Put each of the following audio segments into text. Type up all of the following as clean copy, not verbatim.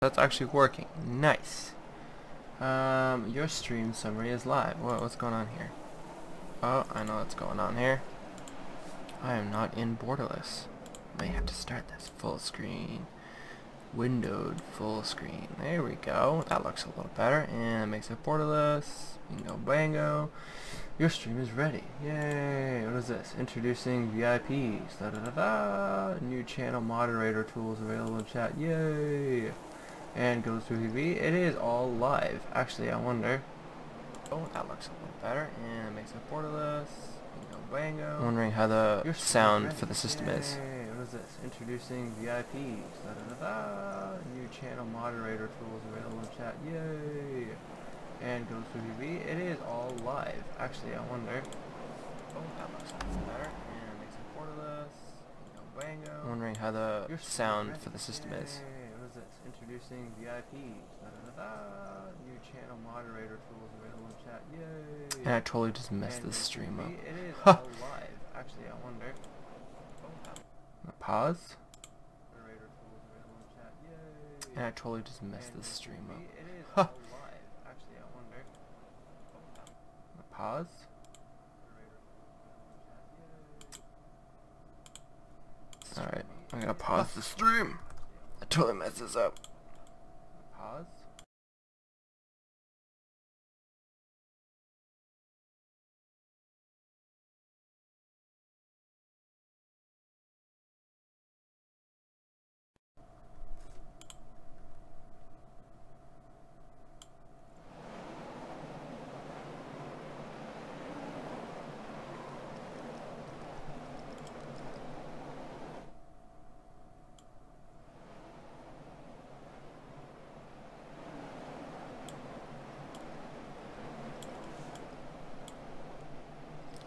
That's actually working. Nice. Your stream summary is live. Whoa, what's going on here? Oh, I know what's going on here. I am not in Borderless. I have to start this full screen. Windowed full screen. There we go. That looks a little better. And it makes it Borderless. Bingo bango. Your stream is ready. Yay. What is this? Introducing VIPs. Da da da da. New channel moderator tools available in chat. Yay. And goes through TV. It is all live. Actually, I wonder. Oh, that looks a little better. And it makes it Borderless. Bingo bango. I'm wondering how the sound for the system is. What is this? Introducing VIPs. Da da da da. New channel moderator tools available in chat. Yay. And goes through TV. It is all live. Actually, I wonder. Oh, that looks a little better. And it makes it Borderless. Bingo bango. I'm wondering how the sound for the system is. Introducing VIPs. Da, da, da, da. New channel moderator tools available in chat. Yay! And I totally just messed this stream up. It is all live. Actually, I wonder. Oh, pause. Moderator tools available in chat. Yay! And I totally just messed this stream up. It is all live. Actually, I wonder. Oh, pause. All right, I'm gonna pause the stream. I totally messed this up. Pause.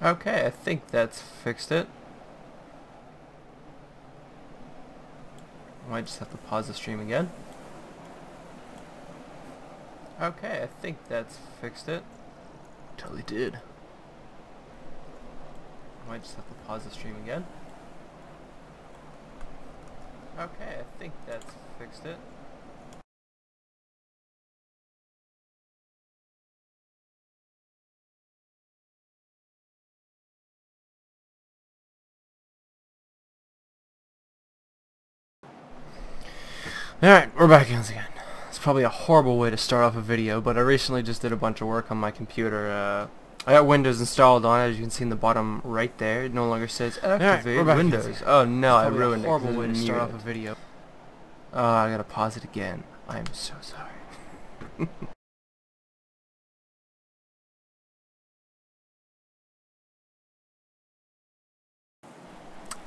Okay, I think that's fixed it. I might just have to pause the stream again. Okay, I think that's fixed it. Totally did. I might just have to pause the stream again. Okay, I think that's fixed it. Alright, we're back once again. It's probably a horrible way to start off a video, but I recently just did a bunch of work on my computer. I got Windows installed on, as you can see in the bottom right there. It no longer says activate Windows. Oh no, I ruined it. It's a horrible way to start off a video. I gotta pause it again. I'm so sorry.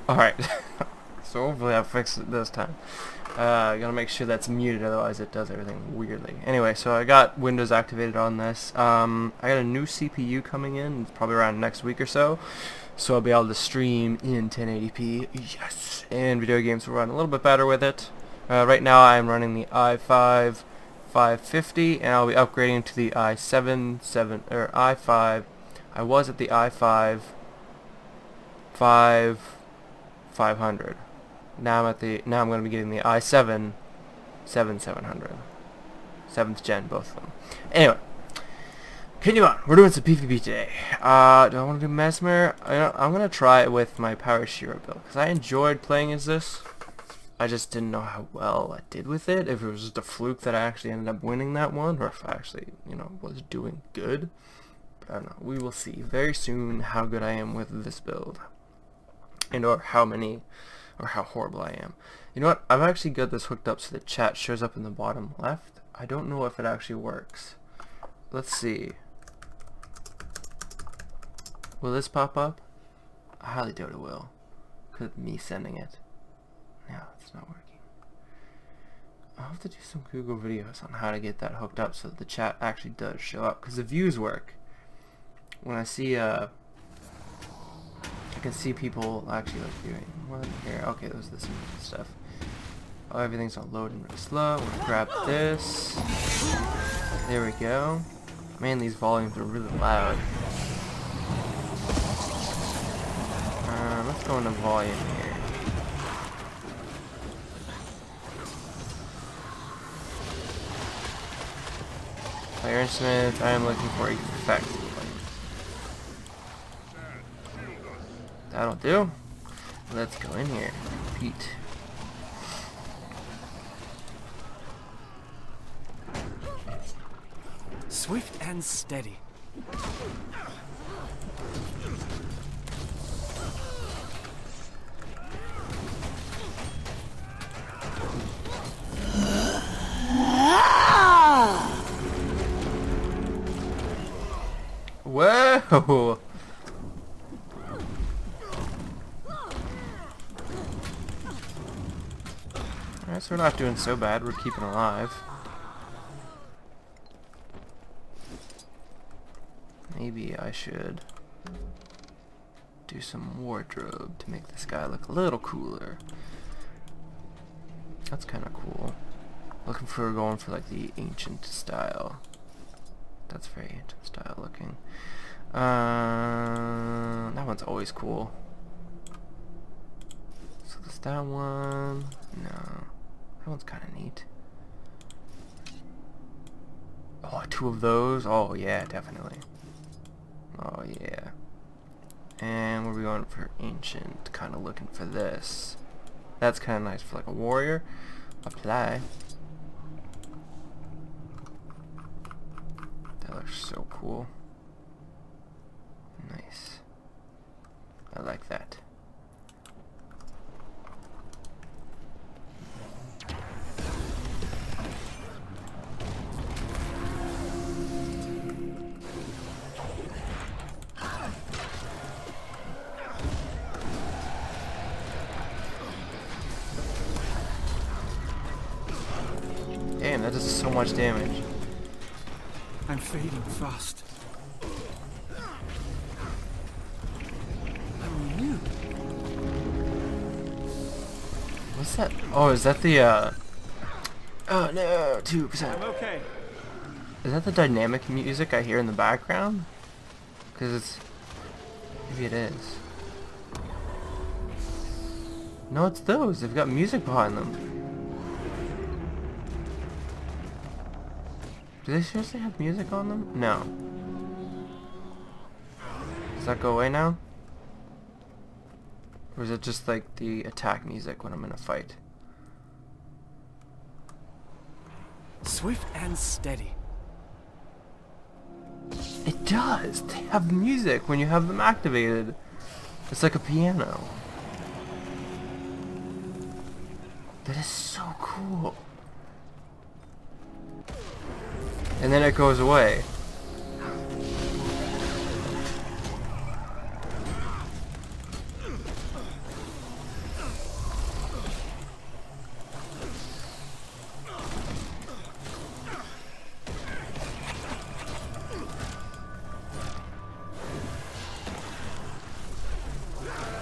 Alright, so hopefully I'll fix it this time. Gotta make sure that's muted, otherwise it does everything weirdly. Anyway, so I got Windows activated on this. I got a new CPU coming in. It's probably around next week or so. So I'll be able to stream in 1080p. Yes! And video games will run a little bit better with it. Right now I'm running the i5 550, and I'll be upgrading to the i5. I was at the i5 500. Now I'm going to be getting the i7 7700, 7th gen, both of them. Anyway, continue on. We're doing some PvP today. Do I want to do Mesmer? I'm going to try it with my Power Shiro build because I enjoyed playing as this. I just didn't know how well I did with it. If it was just a fluke that I actually ended up winning that one, or if I actually, you know, was doing good. But I don't know. We will see very soon how good I am with this build, and or how many. Or how horrible I am. You know what? I've actually got this hooked up so the chat shows up in the bottom left. I don't know if it actually works. Let's see. Will this pop up? I highly doubt it will. Because of me sending it. No, it's not working. I'll have to do some Google videos on how to get that hooked up so that the chat actually does show up. Because the views work. When I see I can see people actually like viewing. What here? Okay, there's this stuff. Oh, everything's on load and really slow. We're gonna grab this. There we go. Man, these volumes are really loud. Let's go into volume here. Ironsmith, I am looking for a factory plate. That'll do. Let's go in here. Repeat. Swift and steady. Whoa! Alright, so we're not doing so bad. We're keeping alive. Maybe I should do some wardrobe to make this guy look a little cooler. That's kind of cool. Looking for going for like the ancient style. That's very ancient style looking. That one's always cool. So there's that one. No. That one's kind of neat. Oh, two of those? Oh, yeah, definitely. Oh, yeah. And we're going for ancient. Kind of looking for this. That's kind of nice for like a warrior. Apply. That looks so cool. Nice. I like that. Damn, that does so much damage. I'm fading fast. What's that? Oh, is that the, oh no, 2%. I'm okay. Is that the dynamic music I hear in the background? Because it's... Maybe it is. No, it's those. They've got music behind them. Do they seriously have music on them? No. Does that go away now? Or is it just like the attack music when I'm in a fight? Swift and steady. It does! They have music when you have them activated. It's like a piano. That is so cool. And then it goes away.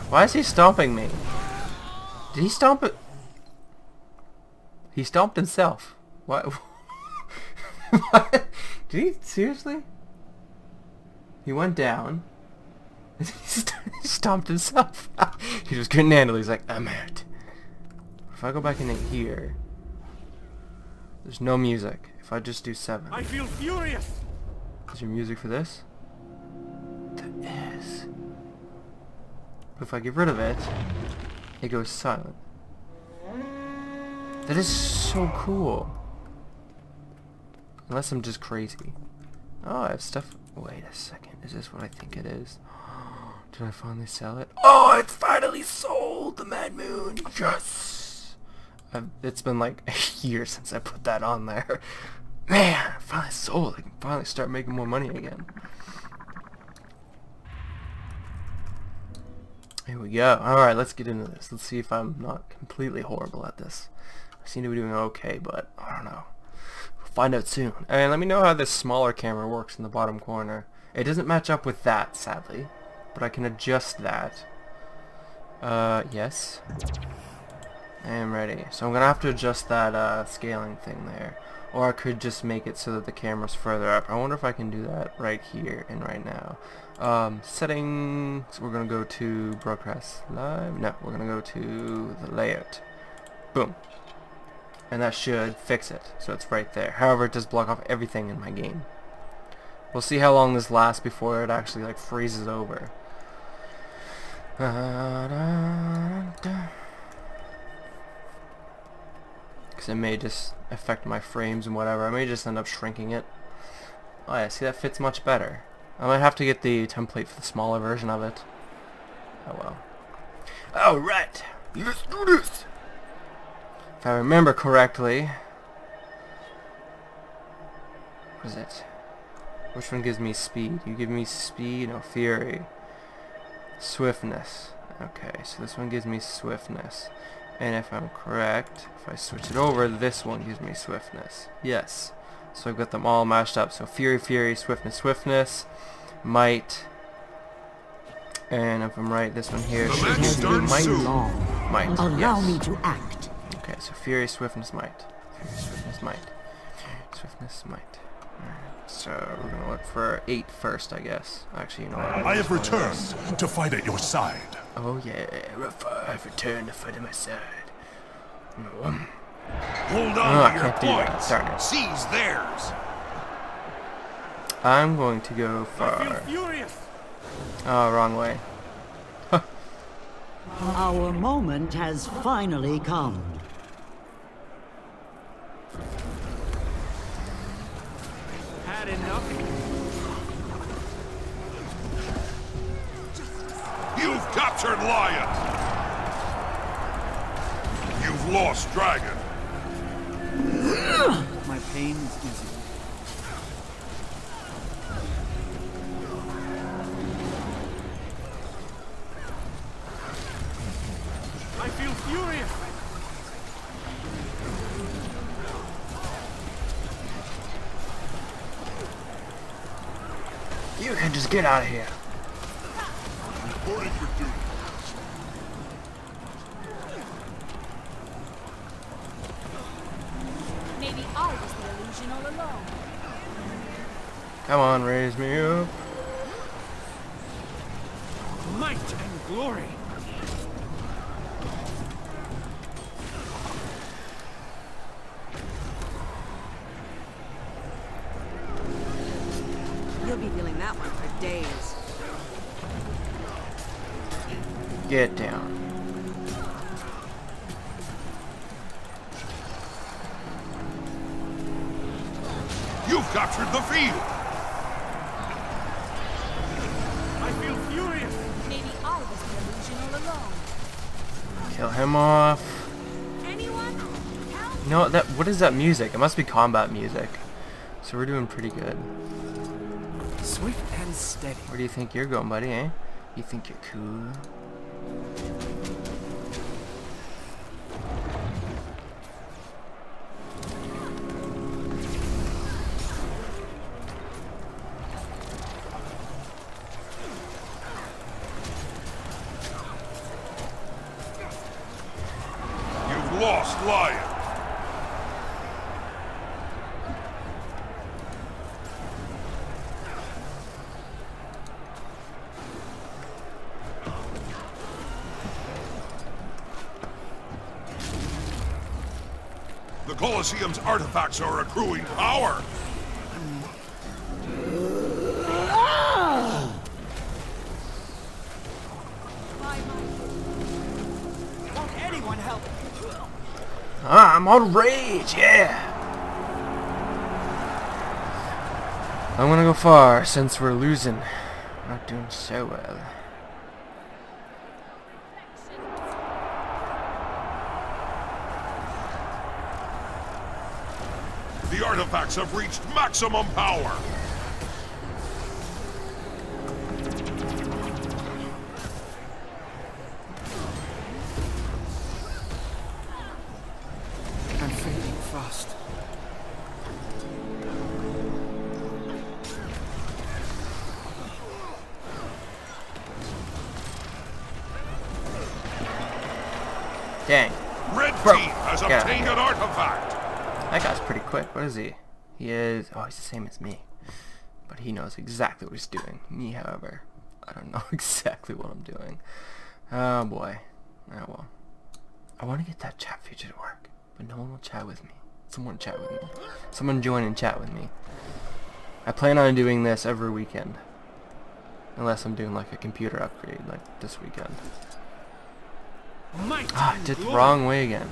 Why is he stomping me? Did he stomp it? He stomped himself. What? What? Did he? Seriously? He went down. He stomped himself. He just couldn't handle it. He's like, I'm out. If I go back into here, there's no music. If I just do 7. I feel furious. Is there music for this? There is. If I get rid of it, it goes silent. That is so cool. Unless I'm just crazy. Oh, I have stuff. Wait a second. Is this what I think it is? Did I finally sell it? Oh, it's finally sold! The Mad Moon! Yes! It's been like a year since I put that on there. Man, I finally sold. I can finally start making more money again. Here we go. Alright, let's get into this. Let's see if I'm not completely horrible at this. I seem to be doing okay, but I don't know. We'll find out soon. And let me know how this smaller camera works in the bottom corner. It doesn't match up with that, sadly. But I can adjust that. Yes. I am ready. So I'm going to have to adjust that scaling thing there. Or I could just make it so that the camera's further up. I wonder if I can do that right here and right now. Settings, we're going to go to broadcast live. No, we're going to go to the layout. Boom. and that should fix it, so it's right there. However, it does block off everything in my game. We'll see how long this lasts before it actually like freezes over. Because it may just affect my frames and whatever. I may just end up shrinking it. Oh yeah, see, that fits much better. I might have to get the template for the smaller version of it. Oh well. Alright! Let's do this! If I remember correctly... What is it? Which one gives me speed? You give me speed, no, fury. Swiftness. Okay, so this one gives me swiftness. And if I'm correct, if I switch it over, this one gives me swiftness. Yes. So I've got them all mashed up. So fury, fury, swiftness, swiftness, might. And if I'm right, this one here should give me might. Might. Allow me to act. Okay, so fury, swiftness, might. Fury, swiftness, might. Swiftness, might. So we're gonna look for 8 first, I guess. Actually, you know what? I have returned to fight at your side. Oh yeah, I've returned to fight at my side. Hold on to your points. Darn it. Seize theirs. I'm going to go far. Oh, wrong way. Huh. Our moment has finally come. You've captured Lion! You've lost Dragon! My pain is easy. I feel furious! You can just get out of here. Reporting for duty. Maybe I was the illusion all along. Come on, raise me up. Might and glory. You'll be feeling that one for days. Get down. You've captured the field. I feel furious. Maybe I was the illusion all along. Kill him off. Anyone? Help? No, that. What is that music? It must be combat music. So we're doing pretty good. Swift and steady. Where do you think you're going, buddy, eh? You think you're cool? You've lost Lion! The Colosseum's artifacts are accruing power! Won't anyone help? I'm on rage, yeah! I'm gonna go far since we're losing. Not doing so well. The artifacts have reached maximum power! I'm fading fast. Dang. Red Team has obtained an artifact! That guy's pretty quick. What is he? He is... Oh, he's the same as me. But he knows exactly what he's doing. Me, however, I don't know exactly what I'm doing. Oh, boy. Oh, well. I want to get that chat feature to work. but no one will chat with me. Someone chat with me. Someone join and chat with me. I plan on doing this every weekend. Unless I'm doing like a computer upgrade like this weekend. Ah, I did the wrong way again.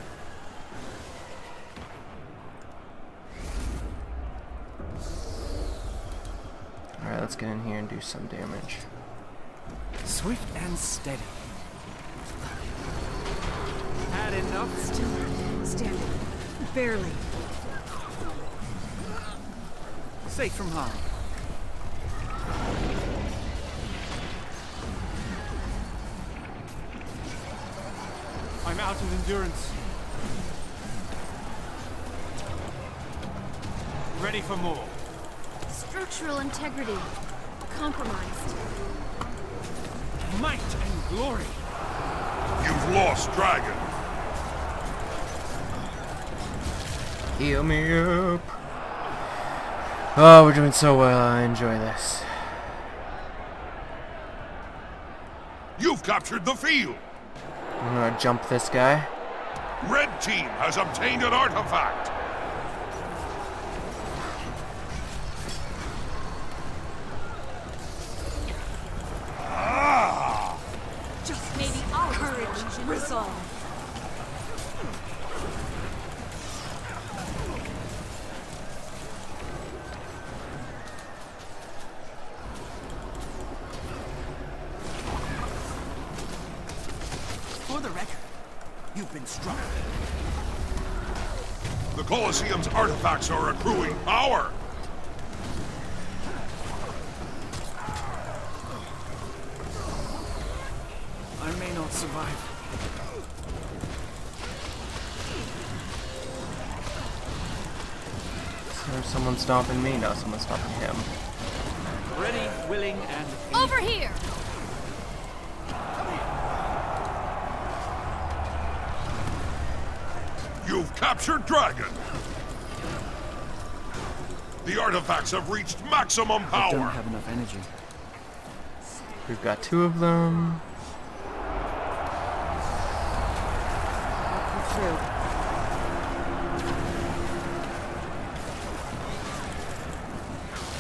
Alright, let's get in here and do some damage. Swift and steady. Had enough? Still standing. Barely. Safe from harm. I'm out of endurance. Ready for more. Structural integrity compromised. Might and glory. You've lost, dragon. Heal me up. Oh, we're doing so well. I enjoy this. You've captured the field. I'm gonna jump this guy. Red team has obtained an artifact. Colosseum's artifacts are accruing power. I may not survive. There's someone stomping me now. Someone's stomping him. Ready, willing, and over here. You've captured dragon. The artifacts have reached maximum power. I don't have enough energy. We've got two of them.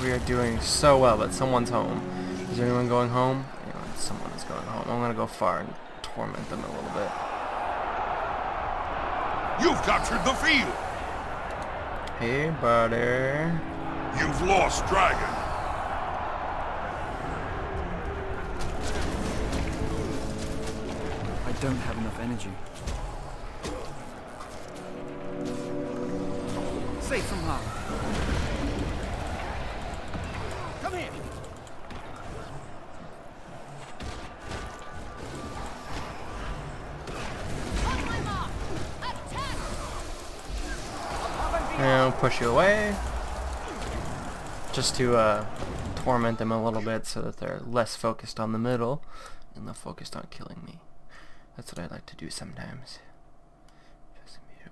We are doing so well, but someone's home. Is there anyone going home? Yeah, someone is going home. I'm gonna go far and torment them a little bit. You've captured the field. Hey, buddy. You've lost dragon. I don't have enough energy. Safe from harm. Come here. Push you away just to torment them a little bit so that they're less focused on the middle and they're focused on killing me. That's what I like to do sometimes.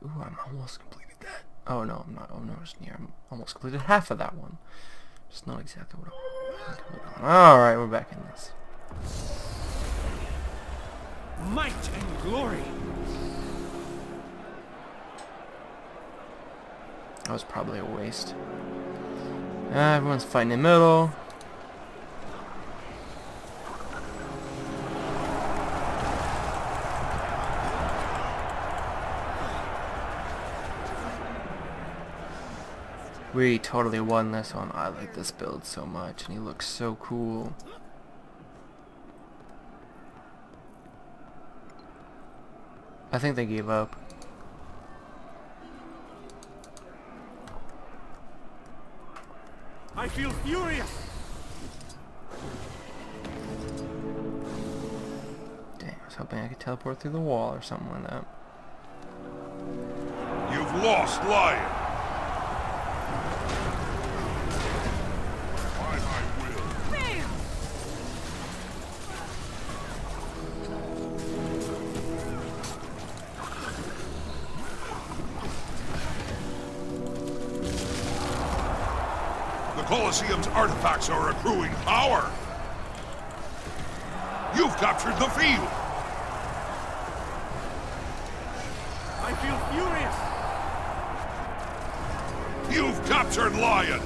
Ooh, I'm almost completed that. Oh no, I'm not. Oh no, it's near. I'm almost completed half of that one. Just not exactly what I want. Alright, we're back in this. Might and glory. That was probably a waste. Everyone's fighting in the middle. We totally won this one. I like this build so much, and he looks so cool. I think they gave up. I feel furious. Dang, I was hoping I could teleport through the wall or something like that. You've lost, lion. By my will. Colosseum's artifacts are accruing power. You've captured the field. I feel furious. captured lion!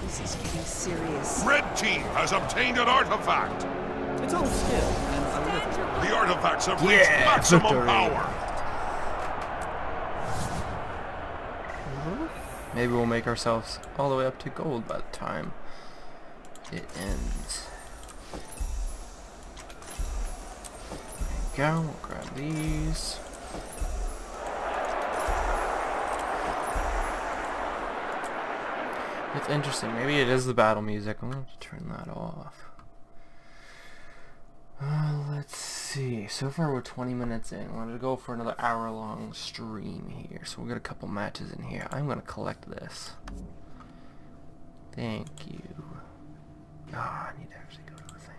This is getting serious. Red team has obtained an artifact! It's all skill and a little. The artifacts have reached maximum power! Maybe we'll make ourselves all the way up to gold by the time it ends. Go, we'll grab these. It's interesting, maybe it is the battle music. I'm gonna have to turn that off. Let's see, so far we're 20 minutes in. We're gonna go for another hour long stream here. So we've got a couple matches in here. I'm gonna collect this. Thank you. Ah, I need to actually go to the thing.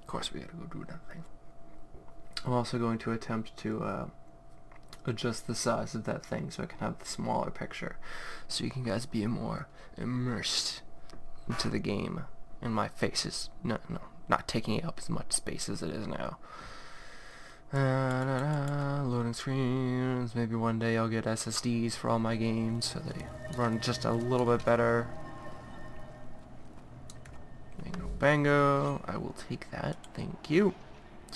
Of course we gotta go do nothing. I'm also going to attempt to adjust the size of that thing so I can have the smaller picture, so you can guys be more immersed into the game, and my face is not taking up as much space as it is now. Loading screens. Maybe one day I'll get SSDs for all my games so they run just a little bit better. Bango, I will take that. Thank you.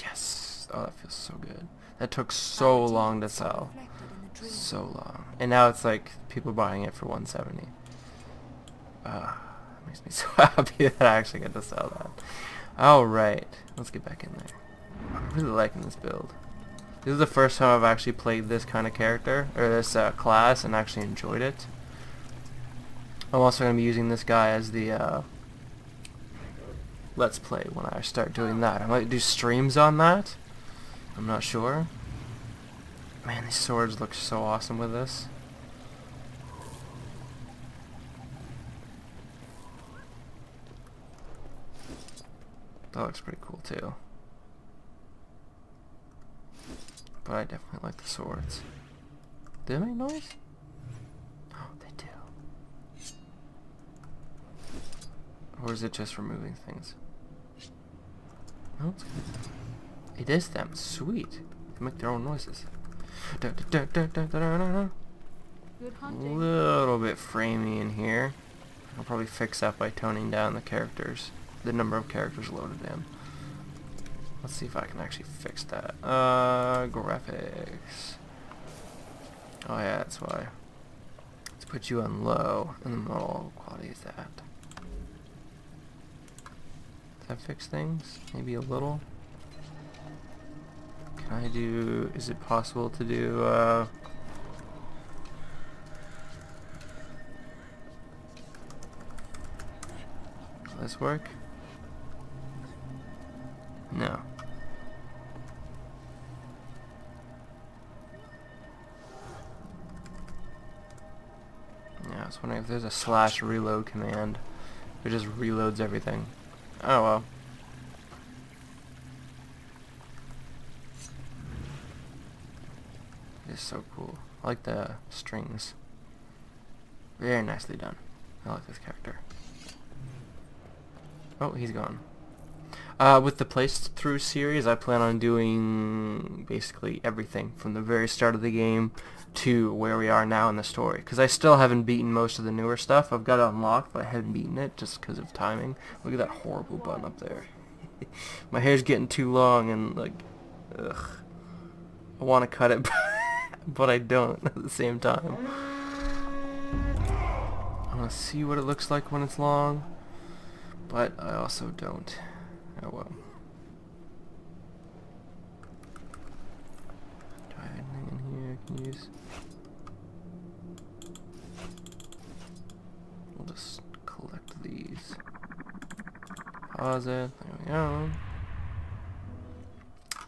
Yes. Oh, that feels so good. That took so long to sell. So long. And now it's like people buying it for 170. It makes me so happy that I actually get to sell that. Alright. Let's get back in there. I'm really liking this build. This is the first time I've actually played this kind of character, or this class, and actually enjoyed it. I'm also going to be using this guy as the Let's Play when I start doing that. I might do streams on that. I'm not sure. Man, these swords look so awesome with this. That looks pretty cool too. But I definitely like the swords. Do they make noise? Oh, they do. Or is it just removing things? No, it's good. It is them. Sweet. They make their own noises. A little bit framey in here. I'll probably fix that by toning down the characters, the number of characters loaded in. Let's see if I can actually fix that. Graphics. Oh yeah, that's why. Let's put you on low, and then what quality is that? Does that fix things? Maybe a little. Can I do... is it possible to do, will this work? No. Yeah, I was wondering if there's a slash reload command. It just reloads everything. Oh well. So cool. I like the strings. Very nicely done. I like this character. Oh, he's gone. With the playthrough series, I plan on doing basically everything from the very start of the game to where we are now in the story, because I still haven't beaten most of the newer stuff. I've got it unlocked, but I haven't beaten it just because of timing. Look at that horrible bun up there. My hair's getting too long and like, ugh. I want to cut it, but I don't at the same time. I want to see what it looks like when it's long, but I also don't. Oh well. Do I have anything in here I can use? We'll just collect these. Pause it. There we go.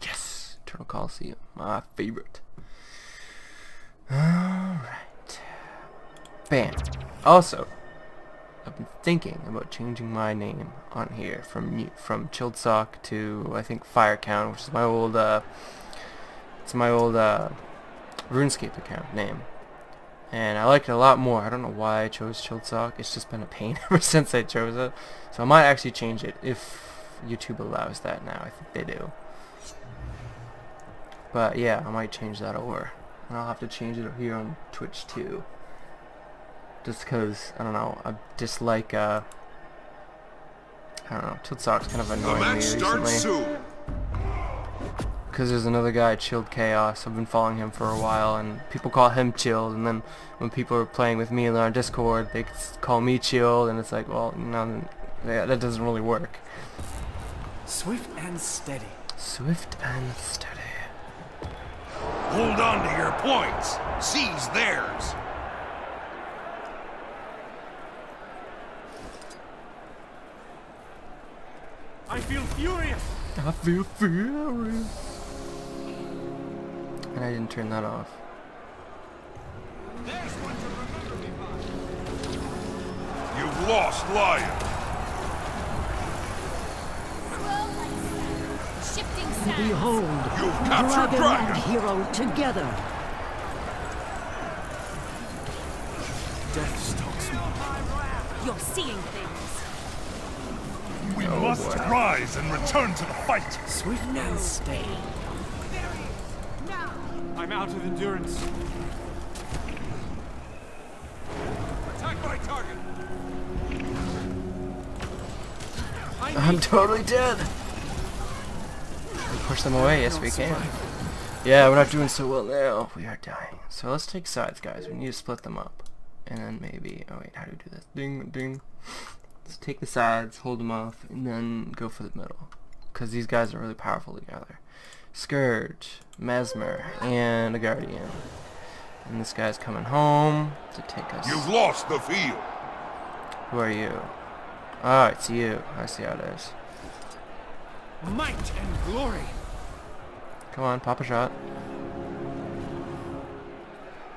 Yes! Turtle Coliseum. My favorite. Alright. Bam. Also, I've been thinking about changing my name on here from Chilledsock to, I think, Firecown, which is my old RuneScape account name. And I like it a lot more. I don't know why I chose Chilledsock. It's just been a pain ever since I chose it. So I might actually change it if YouTube allows that now. I think they do. But yeah, I might change that over. And I'll have to change it here on Twitch too. Just because, I don't know, I dislike, I don't know, Chilledsock's kind of annoying me recently. Because there's another guy, Chilled Chaos. I've been following him for a while, and people call him Chilled, and then when people are playing with me on our Discord, they call me Chilled, and it's like, well, no, that doesn't really work. Swift and steady. Swift and steady. Hold on to your points. Seize theirs. I feel furious. I feel furious. And I didn't turn that off. There's one to remember me by. You've lost, lion. Shifting sands. Behold, you've captured dragon and hero together. Death stalks me. You're seeing things. We must rise and return to the fight. Swift and steady. I'm out of endurance. Attack my target. I'm totally dead. We push them away. Yes, we can. Yeah, we're not doing so well now. We are dying. So let's take sides, guys. We need to split them up, and then maybe. Oh wait, how do we do this? Ding, ding. Let's take the sides, hold them off, and then go for the middle, because these guys are really powerful together. Scourge, Mesmer, and a Guardian. And this guy's coming home to take us. You've lost the field. Who are you? Oh, it's you. I see how it is. Might and glory. Come on, pop a shot.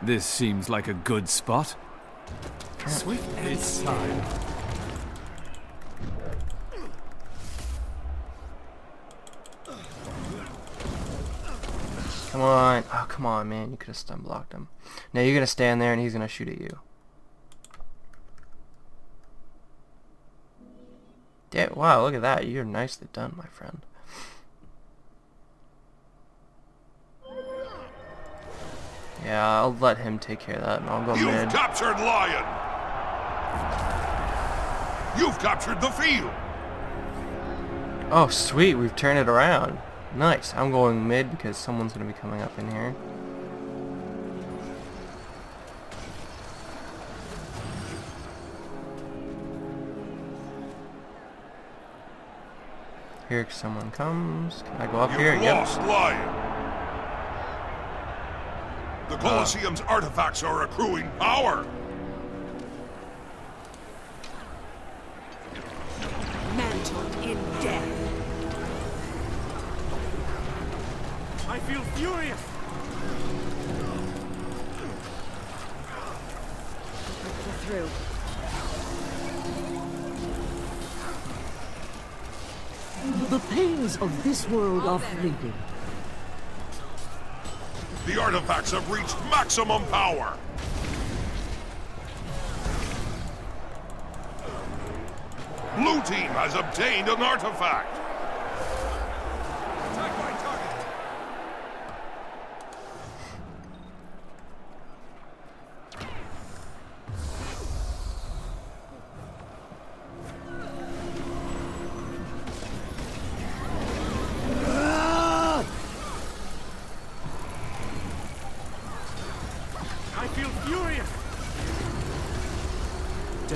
This seems like a good spot. Swift it's time. Come on. Oh, come on, man. You could have stun blocked him. Now you're going to stand there and he's going to shoot at you. Yeah, wow, look at that. You're nicely done, my friend. Yeah, I'll let him take care of that and I'll go mid. You've captured lion! You've captured the field! Oh, sweet. We've turned it around. Nice. I'm going mid because someone's going to be coming up in here. Here someone comes. Can I go up here? Lost, yep. Lion. The Colosseum's artifacts are accruing power. Mantled in death. I feel furious. Through. The pains of this world are fleeting. The artifacts have reached maximum power. Blue team has obtained an artifact.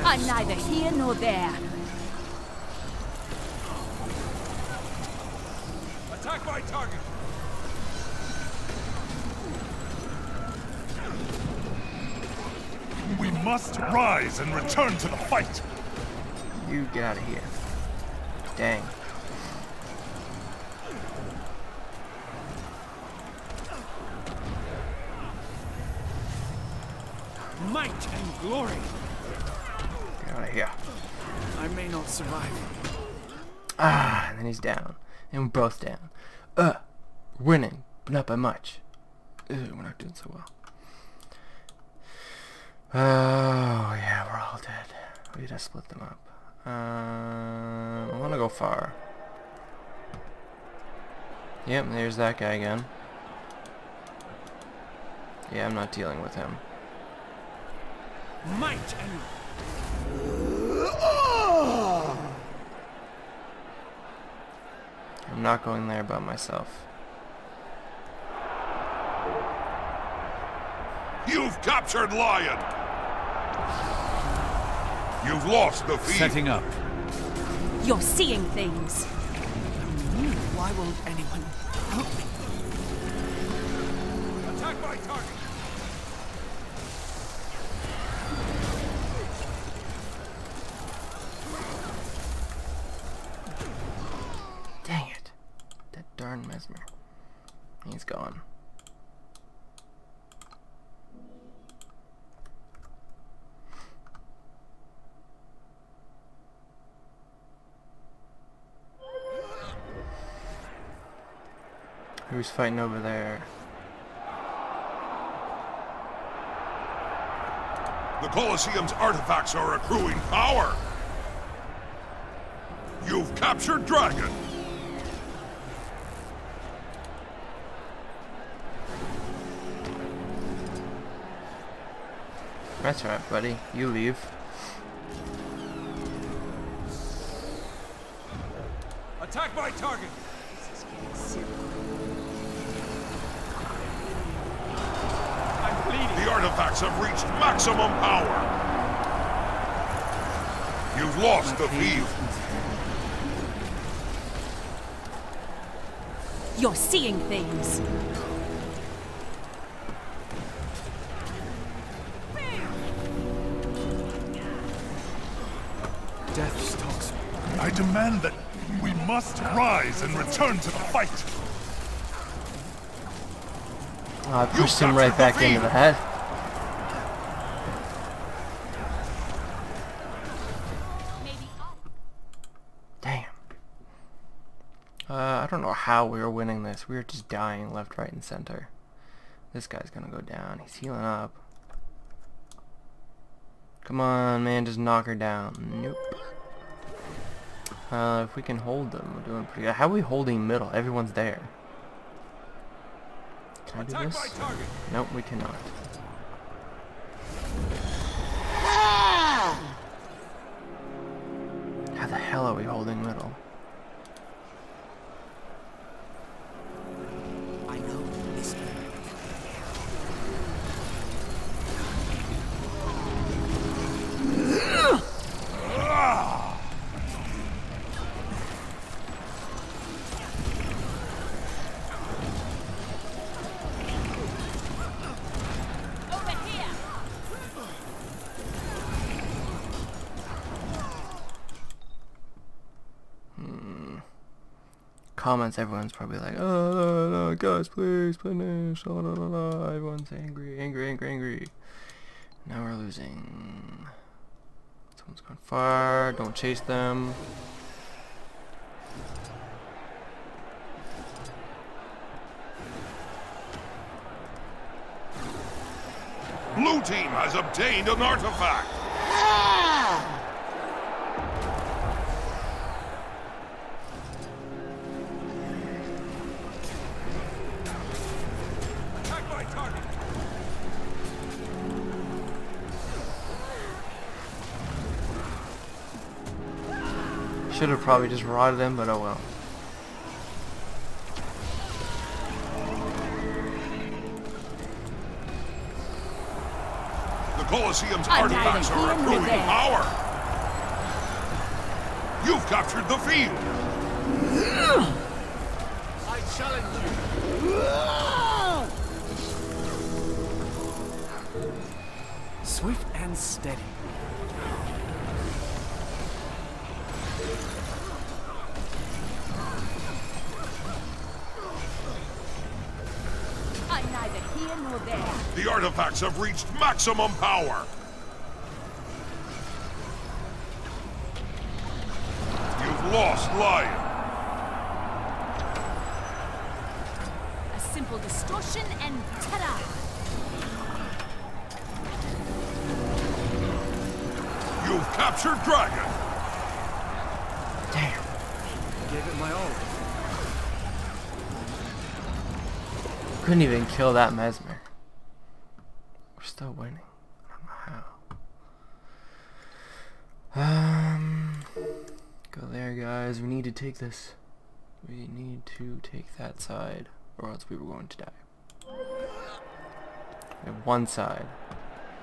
I'm neither here nor there. Attack my target. We must rise and return to the fight. You get out of here. Dang. Might and glory. Here. I may not survive. Ah, and then he's down. And we're both down. Winning, but not by much. We're not doing so well. Oh, yeah, we're all dead. We just split them up. I want to go far. Yep, there's that guy again. Yeah, I'm not dealing with him. Might and... I'm not going there by myself. You've captured Lion! You've lost the feed! Setting up. You're seeing things. Why won't anyone help me? Attack my target! Dang it. That darn mesmer. He's gone. Who's fighting over there? The Colosseum's artifacts are accruing power. You've captured Dragon. That's right, buddy. You leave. Attack my target. This is getting serious. The artifacts have reached maximum power. You've lost the field. You're seeing things. Death stalks me. I demand that we must rise and return to the fight. I pushed him right back into the head. I don't know how we were winning this. We were just dying left, right, and center. This guy's gonna go down. He's healing up. Come on, man, just knock her down. Nope. If we can hold them, we're doing pretty good. How are we holding middle? Everyone's there. Can I do this? Nope, we cannot. How the hell are we holding middle? Comments, everyone's probably like, oh, no, guys, please finish. Oh, no, no, no. Everyone's angry, angry, angry, angry. Now we're losing. Someone's gone far. Don't chase them. Blue team has obtained an artifact. Should have probably just rotted him, but oh well. The Colosseum's artifacts are accruing power. You've captured the field. I challenge you. Swift and steady. The artifacts have reached maximum power. You've lost Lion. A simple distortion and ta-da! You've captured Dragon. Damn. I gave it my all. couldn't even kill that Mesmer. We're still winning. I don't know how. Go there, guys. We need to take this. We need to take that side, or else we were going to die. We have one side,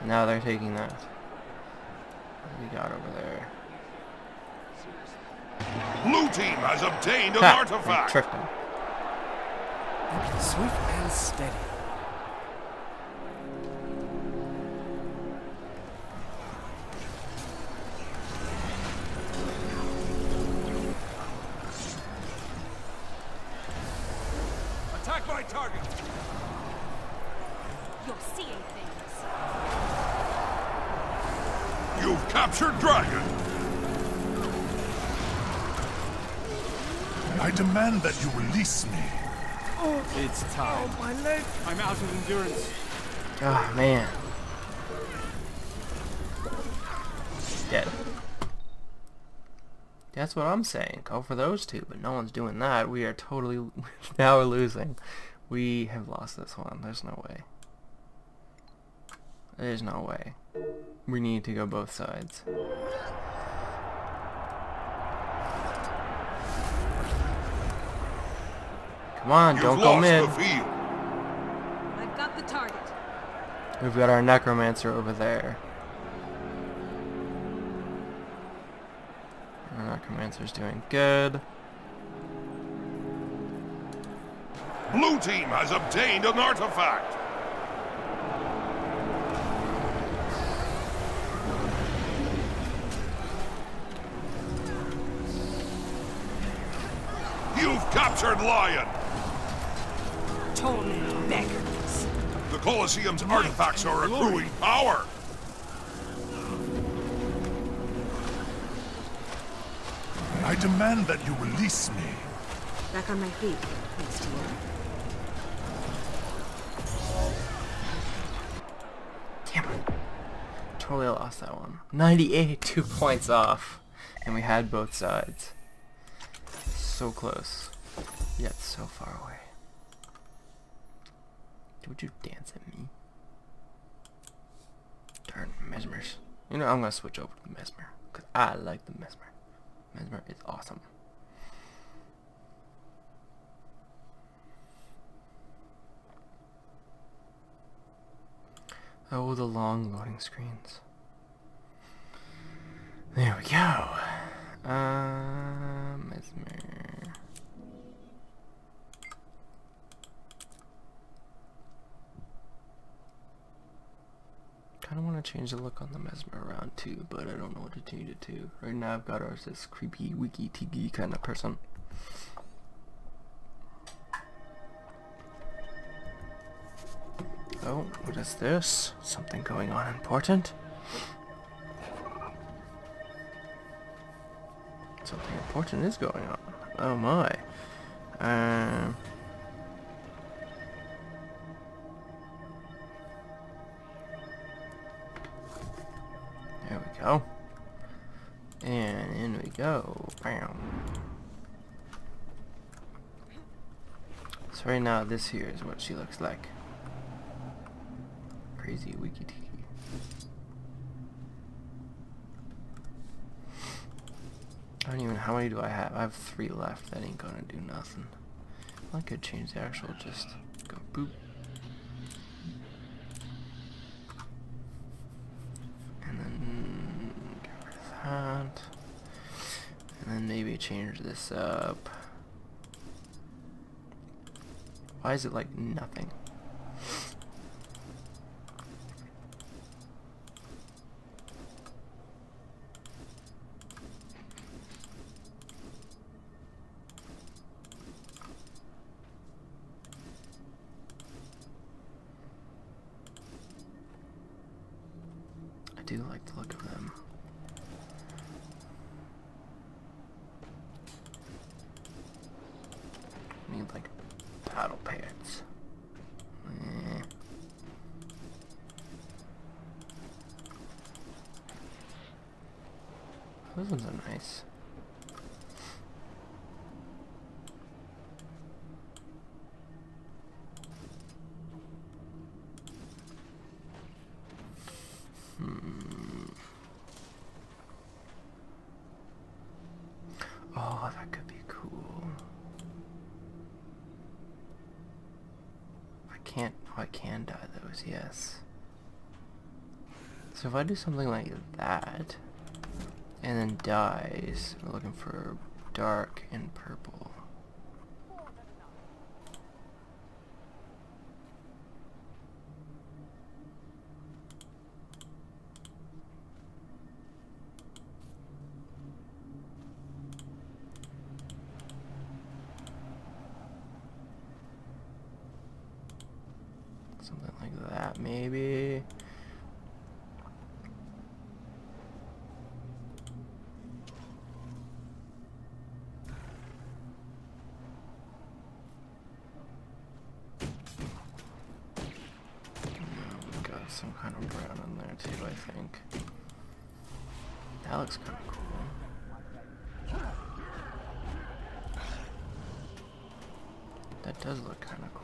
and now they're taking that. What do we got over there? Blue team has obtained an artifact. Tricked him. Swift and steady. Attack my target. You're seeing things. You've captured Dragon. I demand that you release me. It's time. Oh, my leg. I'm out of endurance. Ah, oh, man. Dead. That's what I'm saying. Go for those two, but no one's doing that. We are totally... now we're losing. We have lost this one. There's no way. There's no way. We need to go both sides. Come on, don't go mid. I've got the target. We've got our necromancer over there. Our necromancer's doing good. Blue team has obtained an artifact. You've captured Lion. The Colosseum's artifacts are accruing power. I demand that you release me. Back on my feet, thanks to you. Damn it! Totally lost that one. 98, 2 points off, and we had both sides. So close, yet so far away. Would you dance at me? Darn Mesmers. You know, I'm gonna switch over to the Mesmer, because I like the Mesmer. Mesmer is awesome. Oh, the long loading screens. There we go. Mesmer. I want to change the look on the Mesmer around too, but I don't know what to change it to. Right now I've got her as this creepy, wiki, tiggy kind of person. Oh, what is this? Something going on important? Something important is going on. Oh my. There we go. And in we go. Bam. So right now this here is what she looks like. Crazy wiki tiki. I don't even know how many do I have? I have 3 left. That ain't gonna do nothing. I could change the actual, just go boop. And then maybe change this up. Why is it like nothing? I do like the look of them. Need like paddle pads. Eh. Those ones are nice. can't, oh, I can dye those, yes. So if I do something like that, and then dyes, we're looking for dark and purple. Something like that, maybe. We've got some kind of brown in there too, I think. That looks kind of cool. That does look kind of cool.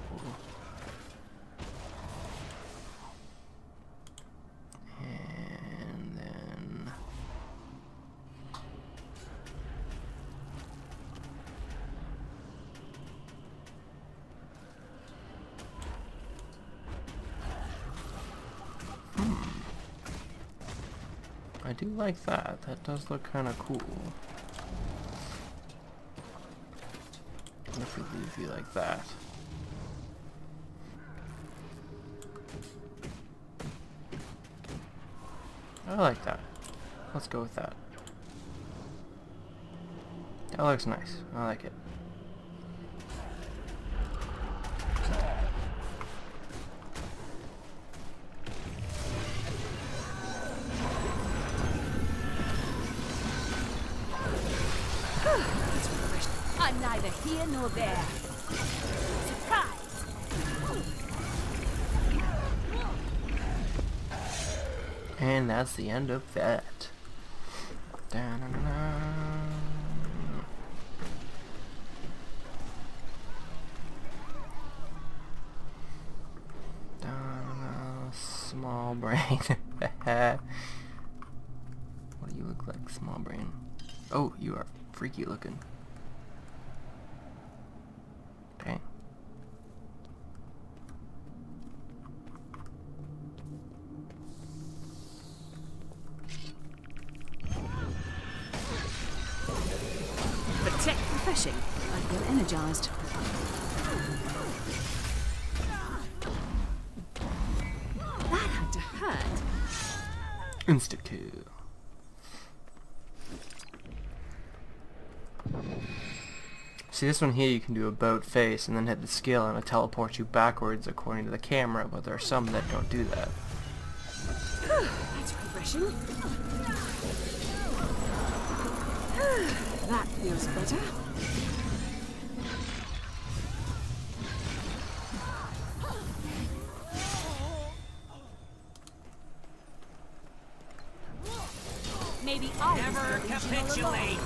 I do like that. That does look kind of cool. What if we leave you like that? I like that. Let's go with that. That looks nice. I like it. I'm neither here nor there. Surprise! And that's the end of that. Da-na-na. Small brain. What do you look like, small brain? Oh, you are freaky looking. Okay. Protect, refreshing. I feel energized. That had to hurt. Insta-kill. See this one here, you can do a boat face and then hit the skill and it'll teleport you backwards according to the camera, but there are some that don't do that. That's refreshing. That feels better. Maybe I'll never capitulate.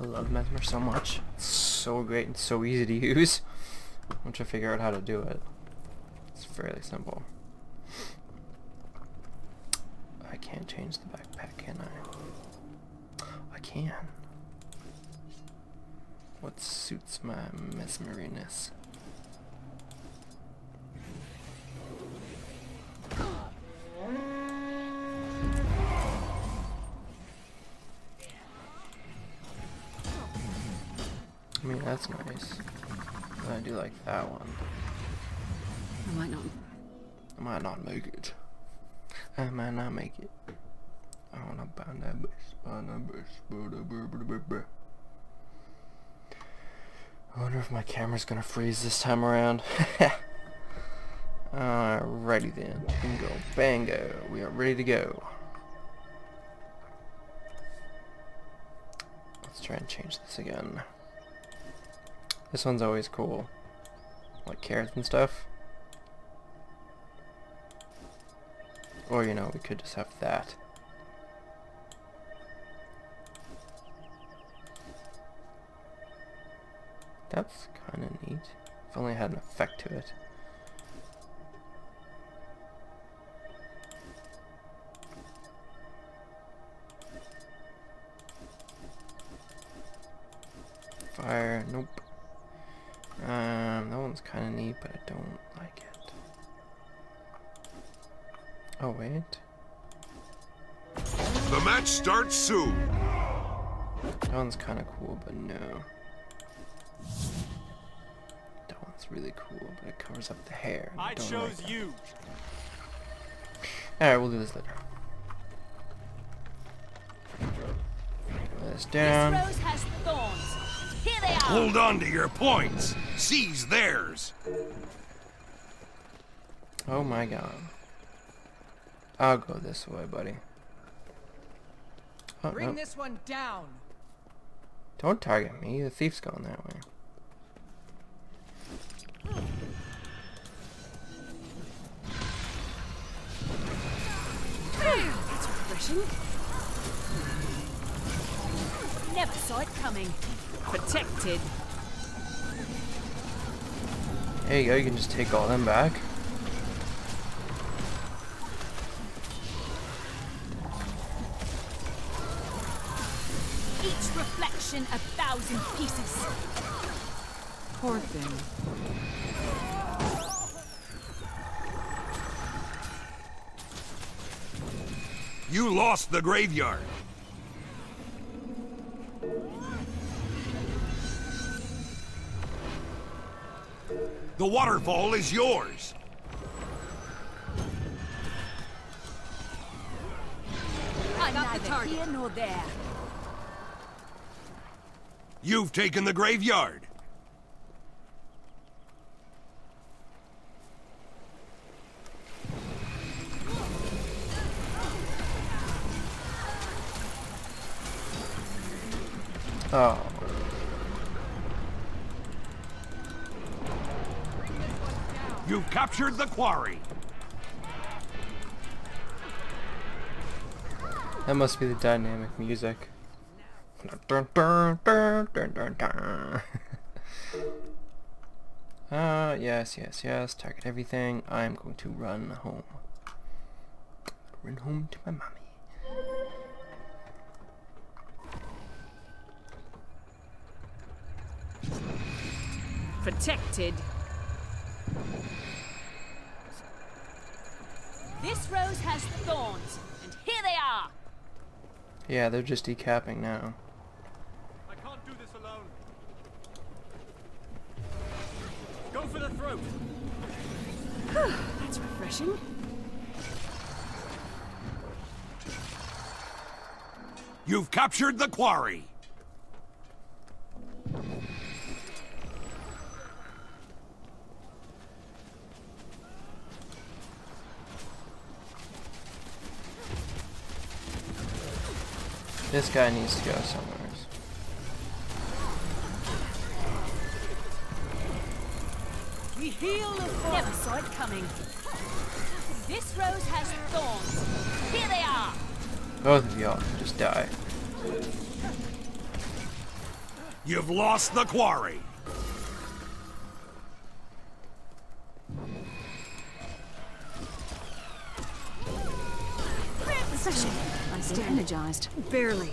I love Mesmer so much. It's so great and so easy to use. Once I figure out how to do it, it's fairly simple. I can't change the backpack, can I? I can. What suits my mesmeriness? I mean, that's nice. But I do like that one. I might not make it. I might not make it. I wanna buy that bus. I wonder if my camera's gonna freeze this time around. Alrighty then. Bingo bango. We are ready to go. Let's try and change this again. This one's always cool, like carrots and stuff. Or, you know, we could just have that. That's kind of neat. If only it had an effect to it. fire. Nope. That one's kind of neat, but I don't like it. Oh, wait. The match starts soon. That one's kind of cool, but no. That one's really cool, but it covers up the hair. I chose you. Alright, we'll do this later. Put this down. This rose has thorns. Here they are. Hold on to your points. Seize theirs. Oh my god. I'll go this way, buddy. Oh, bring this one down. Don't target me. The thief's going that way. That's refreshing. Never saw it coming. Protected. There you go. You can just take all them back. Each reflection, 1,000 pieces. Poor thing. You lost the graveyard. The waterfall is yours. I'm neither here nor there. You've taken the graveyard. Oh. You've captured the quarry. That must be the dynamic music. Yes. Target everything. I'm going to run home. Run home to my mommy. Protected. This rose has thorns, and here they are. Yeah, they're just decapping now. Go for the throat. That's refreshing. You've captured the quarry. This guy needs to go somewhere. We heal the thorns. Never saw it coming. This rose has thorns. Here they are. Both of y'all just die. You've lost the quarry. I'm still energized. Barely.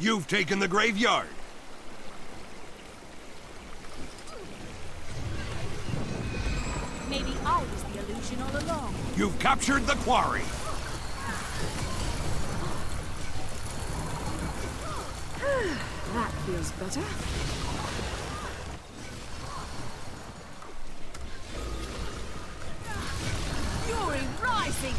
You've taken the graveyard. Maybe I was the illusion all along. You've captured the quarry. That feels better. Fury rising.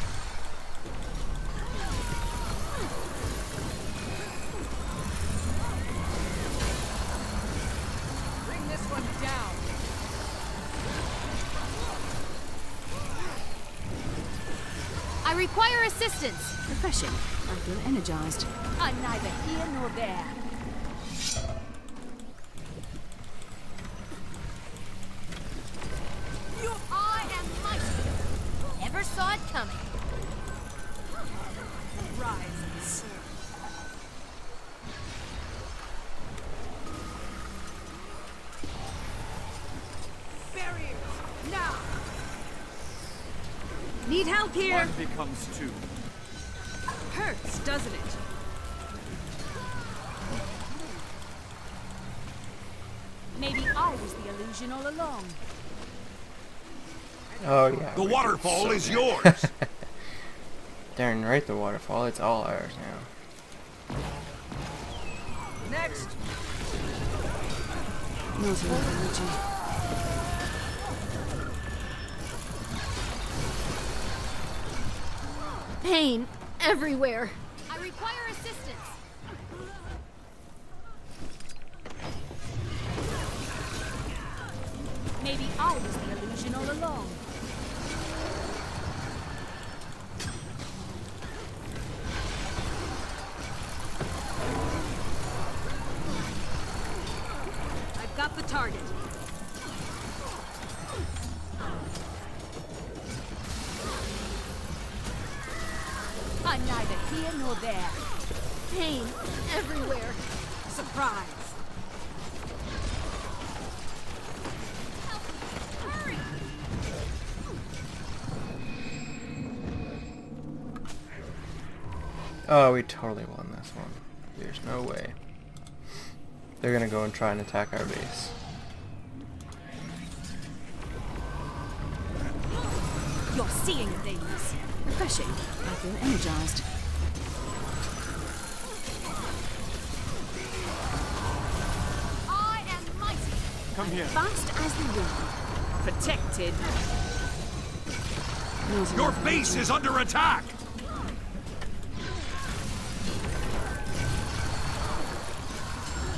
Require assistance. Refreshing. I feel energized. I'm neither here nor there. I am mighty. Never saw it coming. Rise and serve. Barriers now. Need help here. One becomes two. Hurts, doesn't it? Maybe I was the illusion all along. Oh yeah. The waterfall so is yours. Darn right, the waterfall. It's all ours now. Next. Those were the illusions. Pain everywhere. I require assistance. Maybe I was the illusion all along. I've got the target. I'm neither here nor there. Pain everywhere. Surprise. Help me. Hurry. Oh, we totally won this one. There's no way. They're gonna go and try and attack our base. You're seeing things. Refreshing. I feel energized. I am mighty. Come here. Fast as the wind. Protected. Your base is under attack.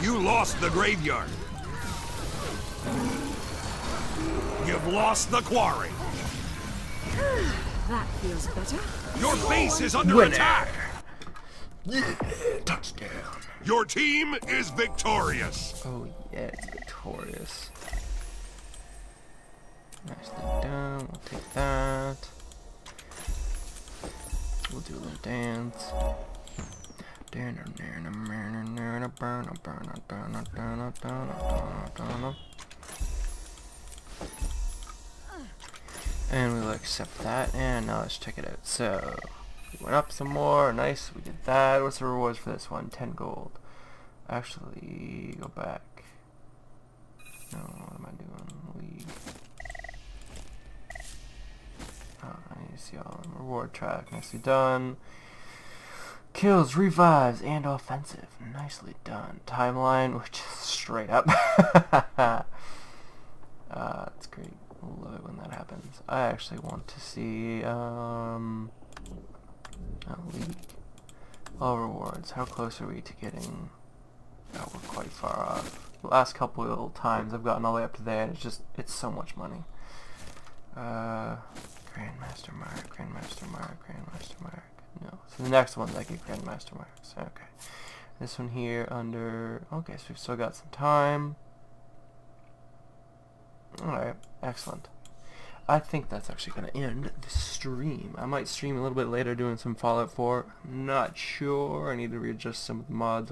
You lost the graveyard. You've lost the quarry. That feels better. Your base is under attack! Yeah, touchdown. Your team is victorious. Oh yeah, it's victorious. Nicely done, we'll take that. We'll do a little dance. And we'll accept that, and now let's check it out. So, we went up some more, nice, we did that. What's the rewards for this one? 10 gold. Actually, go back. No, what am I doing? League. I need to see all the reward track, nicely done. Kills, revives, and offensive, nicely done. Timeline, which is straight up. That's great. Love it when that happens. I actually want to see league. All rewards. How close are we to getting? Oh, we're quite far off. The last couple of little times I've gotten all the way up to there, and it's so much money. Grandmaster Mark, Grandmaster Mark, Grandmaster Mark. No. So the next one's I get Grandmaster Marks. Okay. This one here under. Okay, so we've still got some time. Alright, excellent. I think that's actually going to end the stream. I might stream a little bit later doing some Fallout 4. I'm not sure. I need to readjust some of the mods.